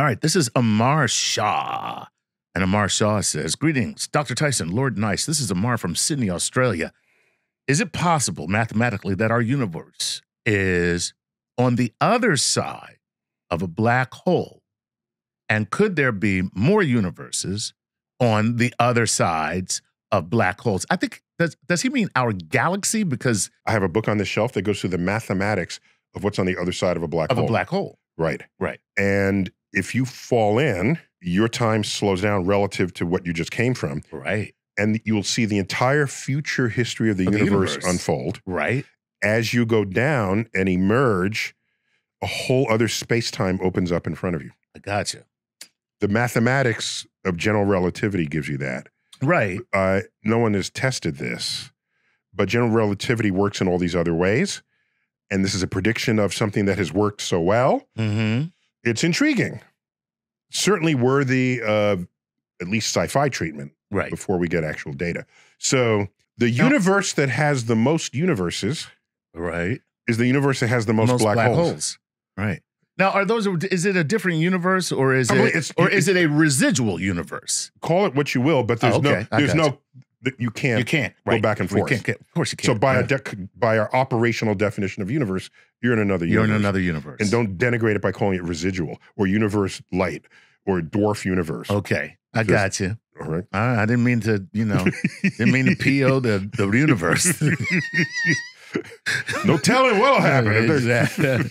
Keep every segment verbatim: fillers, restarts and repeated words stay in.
All right, this is Amar Shah. And Amar Shah says, greetings, Doctor Tyson, Lord Nice. This is Amar from Sydney, Australia. Is it possible mathematically that our universe is on the other side of a black hole? And could there be more universes on the other sides of black holes? I think, does, does he mean our galaxy? Because I have a book on the shelf that goes through the mathematics of what's on the other side of a black hole. Of a black hole. Right. Right. And if you fall in, your time slows down relative to what you just came from. Right. And you'll see the entire future history of the, of universe, the universe unfold. Right. As you go down and emerge, a whole other space-time opens up in front of you. I gotcha. The mathematics of general relativity gives you that. Right. Uh, no one has tested this, but general relativity works in all these other ways. And this is a prediction of something that has worked so well. Mm-hmm. It's intriguing. Certainly worthy of at least sci-fi treatment, right, before we get actual data. So the now, universe that has the most universes, right, is the universe that has the most, most black, black holes. holes. Right. Now, are those, is it a different universe, or is I mean, it it's, or it's, is it a residual universe? Call it what you will, but there's oh, okay. no there's no you, you can't you can't go right. back and forth. Can't, can't, of course you can't. So by yeah. a de by our operational definition of universe, you're in another universe. You're in another universe. And don't denigrate it by calling it residual or universe light or dwarf universe. Okay. I Just, got you. All right. I, I didn't mean to, you know, didn't mean to P O the, the universe. No telling what'll happen. Exactly.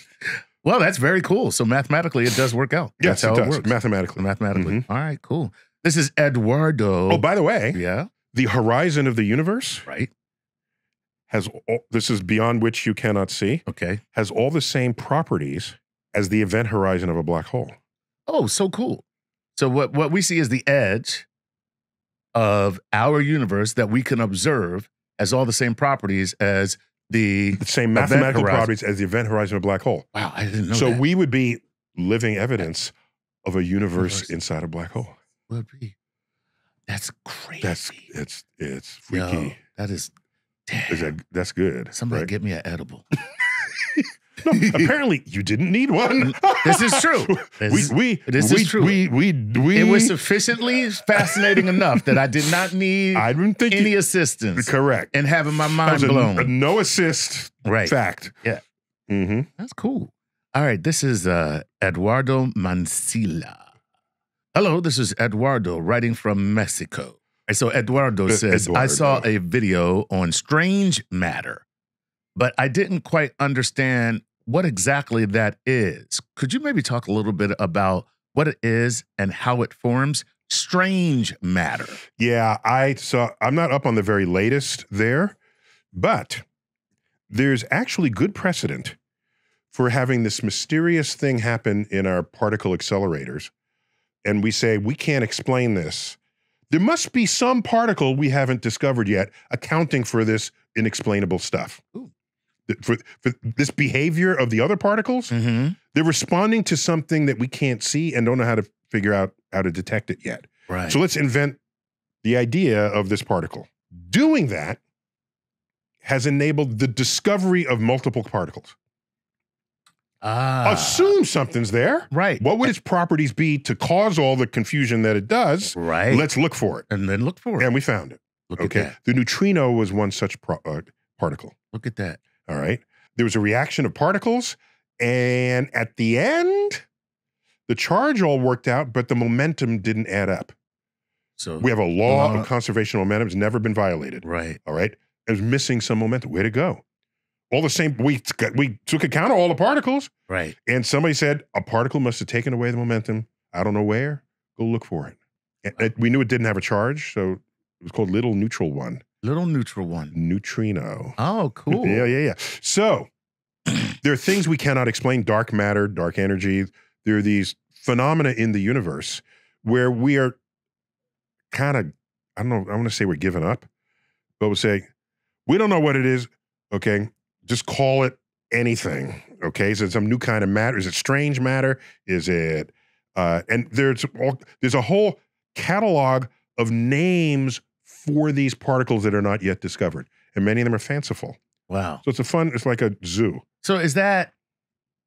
Well, that's very cool. So mathematically, it does work out. Yes, that's how it, does. it works. Mathematically. Mathematically. Mm-hmm. All right, cool. This is Eduardo. Oh, by the way. Yeah. The horizon of the universe. Right. Has all, this is beyond which you cannot see. Okay. Has all the same properties as the event horizon of a black hole. Oh, so cool. So what, what we see is the edge of our universe that we can observe has all the same properties as The, the same mathematical properties as the event horizon of a black hole. Wow, I didn't know so that. So we would be living evidence of a universe, universe. inside a black hole. Would be. That's crazy. That's, it's, it's freaky. Yo, that is, is that, that's good. Somebody right? give me an edible. No, apparently you didn't need one. This is true. This, we, we, this we, is true. We, we, we, it was sufficiently fascinating enough that I did not need I didn't think any you, assistance. Correct. And having my mind blown. A, a no assist right. fact. Yeah. Mm-hmm. That's cool. All right. This is uh, Eduardo Mancilla. Hello, this is Eduardo writing from Mexico. And so Eduardo uh, says, Eduardo. I saw a video on Strange Matter, but I didn't quite understand what exactly that is. Could you maybe talk a little bit about what it is and how it forms? Strange matter. Yeah, I saw, I'm not up on the very latest there, but there's actually good precedent for having this mysterious thing happen in our particle accelerators. And we say, we can't explain this. There must be some particle we haven't discovered yet accounting for this inexplainable stuff. Ooh. For, for this behavior of the other particles, mm-hmm. they're responding to something that we can't see and don't know how to figure out how to detect it yet. Right. So let's invent the idea of this particle. Doing that has enabled the discovery of multiple particles. Ah. Assume something's there. Right. What would its properties be to cause all the confusion that it does? Right. Let's look for it. And then look for it. And we found it. Look okay. at that. The neutrino was one such pro uh, particle. Look at that. All right. There was a reaction of particles, and at the end, the charge all worked out, but the momentum didn't add up. So we have a law uh, of conservation of momentum. It's never been violated. Right. All right. It was missing some momentum. Way to go. All the same, we, we took account of all the particles. Right. And somebody said, a particle must have taken away the momentum. I don't know where. Go look for it. And, and we knew it didn't have a charge, so it was called little neutral one. Little neutral one. Neutrino. Oh, cool. Yeah, yeah, yeah. So there are things we cannot explain, dark matter, dark energy. There are these phenomena in the universe where we are kind of, I don't know, I want to say we're giving up, but we'll say, we don't know what it is. Okay, just call it anything. Okay, is it some new kind of matter? Is it strange matter? Is it, uh, and there's, all, there's a whole catalog of names for these particles that are not yet discovered. And many of them are fanciful. Wow. So it's a fun, it's like a zoo. So is that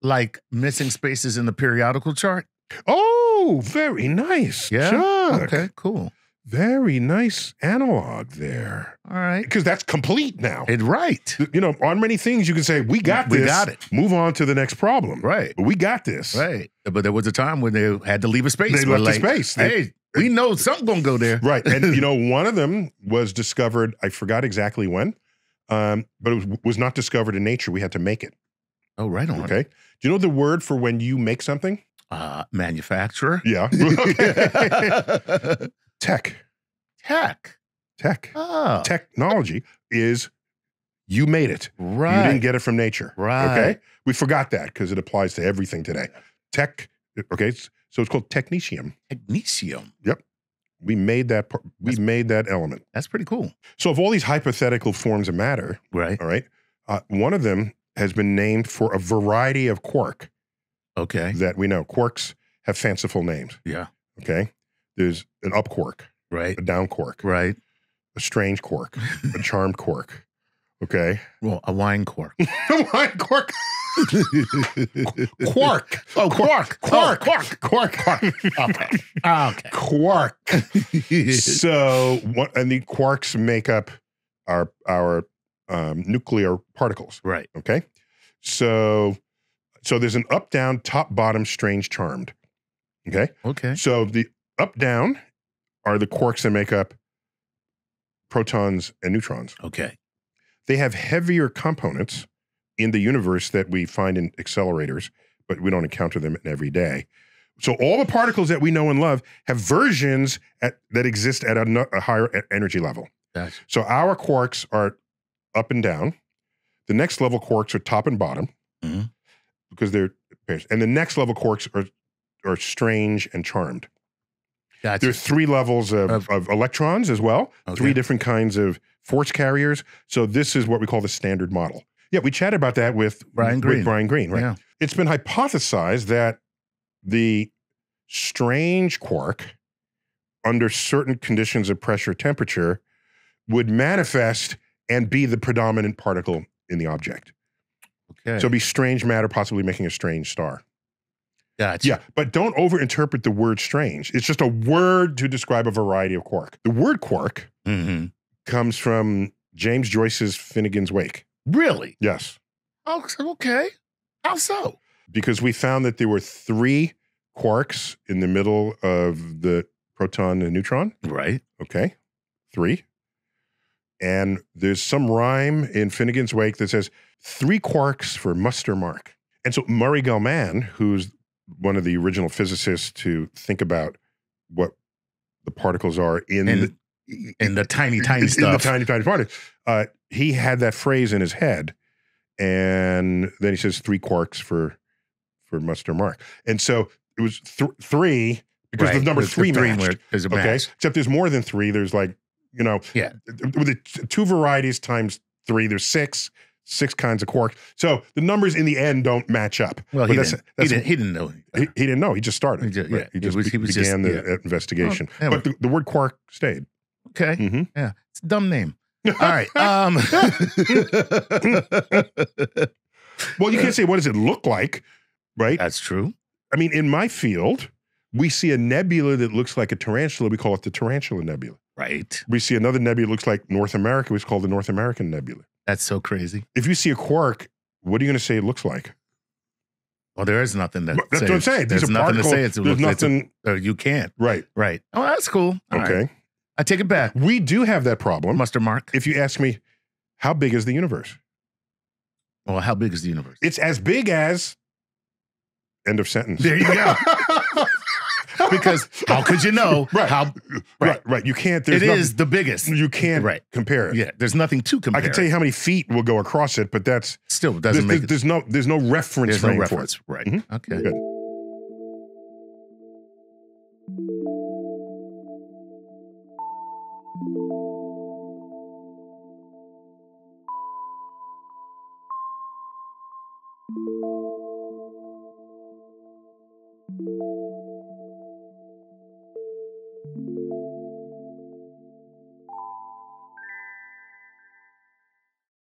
like missing spaces in the periodical chart? Oh, very nice. Yeah. Chuck. Okay, cool. Very nice analog there. All right. Because that's complete now. It, right. You know, on many things you can say, we got we, this. We got it. Move on to the next problem. Right. But we got this. Right. But there was a time when they had to leave a space. They left like, a space. They, hey, we know something's going to go there. Right. And, you know, one of them was discovered, I forgot exactly when, um, but it was, was not discovered in nature. We had to make it. Oh, right on. Okay. Do you know the word for when you make something? Uh, manufacturer. Yeah. Tech. Tech. Tech. Oh. Technology is you made it. Right. You didn't get it from nature. Right. Okay. We forgot that because it applies to everything today. Tech. Okay. So it's called technetium. Technetium. Yep. We made that. We that's, made that element. That's pretty cool. So of all these hypothetical forms of matter, right? All right. Uh, one of them has been named for a variety of quark. Okay. That we know. Quarks have fanciful names. Yeah. Okay. There's an up quark. Right. A down quark. Right. A strange quark. A charmed quark. Okay. Well, a wine quark. A wine quark. Quark. Oh, quark. Quark. Quark. Quark. Quark. Quark. Okay. Okay. Quark. So, what, and the quarks make up our, our um, nuclear particles. Right. Okay. So... So there's an up, down, top, bottom, strange, charmed. Okay? Okay. So the up, down are the quarks that make up protons and neutrons. Okay. They have heavier components in the universe that we find in accelerators, but we don't encounter them every day. So all the particles that we know and love have versions at, that exist at a, a higher energy level. Gotcha. So our quarks are up and down. The next level quarks are top and bottom. Mm-hmm. Because they're pairs. And the next level quarks are are strange and charmed. Gotcha. There's three levels of, of, of electrons as well, okay. Three different kinds of force carriers. So this is what we call the standard model. Yeah, we chatted about that with Brian Greene. With Brian Greene, right? Yeah. It's been hypothesized that the strange quark, under certain conditions of pressure temperature, would manifest and be the predominant particle in the object. Okay. So it'd be strange matter, possibly making a strange star. Gotcha. Yeah, but don't overinterpret the word strange. It's just a word to describe a variety of quark. The word quark mm-hmm. comes from James Joyce's Finnegan's Wake. Really? Yes. Oh, okay. How so? Because we found that there were three quarks in the middle of the proton and neutron. Right. Okay. Three. And there's some rhyme in Finnegan's Wake that says, three quarks for muster mark. And so Murray Gell-Mann, who's one of the original physicists to think about what the particles are in in the, in the tiny, tiny in, stuff. In the tiny, tiny particles. Uh, he had that phrase in his head. And then he says three quarks for for muster mark. And so it was th three because right. the number it's three, the three matched. Is a match. Okay? Except there's more than three. There's like, you know, yeah. with the two varieties times three, there's six. Six kinds of quark. So the numbers in the end don't match up. Well, he, that's, didn't, that's, he, didn't, he didn't know. He, he didn't know. He just started. He just, yeah. he just was, he was began just, the yeah. investigation. Oh, anyway. But the, the word quark stayed. Okay. Mm-hmm. Yeah. It's a dumb name. All right. Um. Well, you can't say, what does it look like, right? That's true. I mean, in my field, we see a nebula that looks like a tarantula. We call it the tarantula nebula. Right. We see another nebula that looks like North America. It's called the North American nebula. That's so crazy. If you see a quark, what are you going to say it looks like? Well, there is nothing that. That's what I'm saying. There's nothing to say. It's there's nothing. You can't. Right. Right. Oh, that's cool. Okay. I take it back. We do have that problem. Muster mark. If you ask me, how big is the universe? Well, how big is the universe? It's as big as. End of sentence. There you go. Because how could you know? Right. How, right. Right. Right. You can't. It nothing, is the biggest. You can't right. compare it. Yeah. There's nothing to compare. I can tell you how many feet will go across it, but that's still doesn't there's, make there's, it. There's no. There's no reference. There's no reference. For it. Right. Mm-hmm. Okay. Good.